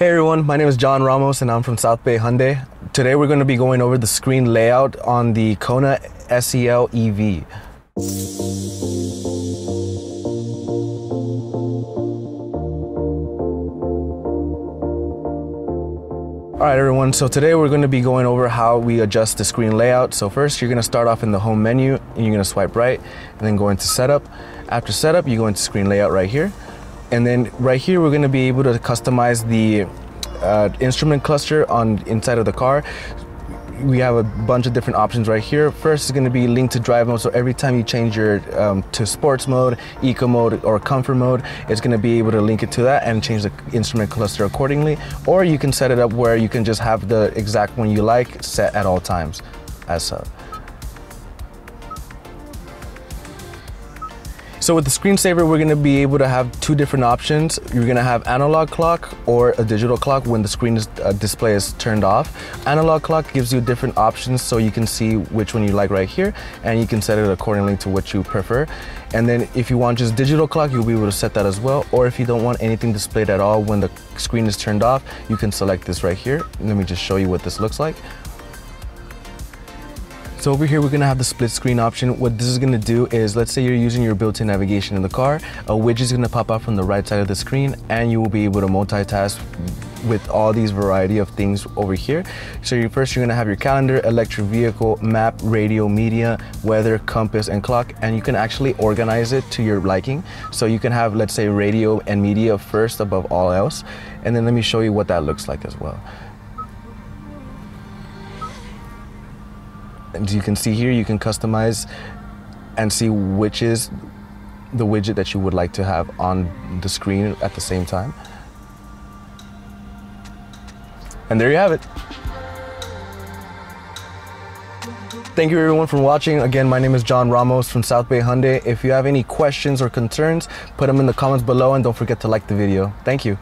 Hey everyone, my name is John Ramos and I'm from South Bay Hyundai. Today we're going to be going over the screen layout on the Kona SEL EV. Alright everyone, so today we're going to be going over how we adjust the screen layout. So first you're going to start off in the home menu and you're going to swipe right and then go into setup. After setup you go into screen layout right here. And then right here, we're gonna be able to customize the instrument cluster on inside of the car. We have a bunch of different options right here. First is gonna be linked to drive mode. So every time you change your to sports mode, eco mode, or comfort mode, it's gonna be able to link it to that and change the instrument cluster accordingly. Or you can set it up where you can just have the exact one you like set at all times as so. So with the screensaver, we're gonna be able to have two different options. You're gonna have analog clock or a digital clock when the screen display is turned off. Analog clock gives you different options so you can see which one you like right here and you can set it accordingly to what you prefer. And then if you want just digital clock, you'll be able to set that as well. Or if you don't want anything displayed at all when the screen is turned off, you can select this right here. Let me just show you what this looks like. So over here, we're gonna have the split screen option. What this is gonna do is, let's say you're using your built-in navigation in the car, a widget is gonna pop up from the right side of the screen and you will be able to multitask with all these variety of things over here. So you're gonna have your calendar, electric vehicle, map, radio, media, weather, compass, and clock, and you can actually organize it to your liking. So you can have, let's say, radio and media first above all else. And then let me show you what that looks like as well. As you can see here, you can customize and see which is the widget that you would like to have on the screen at the same time. And there you have it. Thank you everyone for watching. Again, my name is John Ramos from South Bay Hyundai. If you have any questions or concerns, put them in the comments below and don't forget to like the video. Thank you.